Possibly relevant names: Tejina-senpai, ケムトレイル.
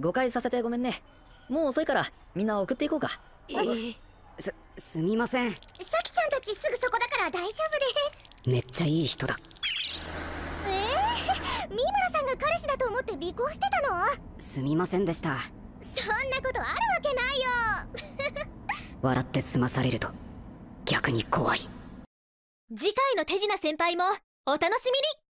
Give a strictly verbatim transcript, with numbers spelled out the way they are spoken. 誤解させてごめんね。もう遅いからみんな送っていこうか。えー、すすみません。さきちゃんたちすぐそこだから大丈夫です。めっちゃいい人だ。えー、三村さんが彼氏だと思って尾行してたの？すみませんでした。そんなことあるわけないよ。 , 笑って済まされると逆に怖い。次回の手品先輩もお楽しみに。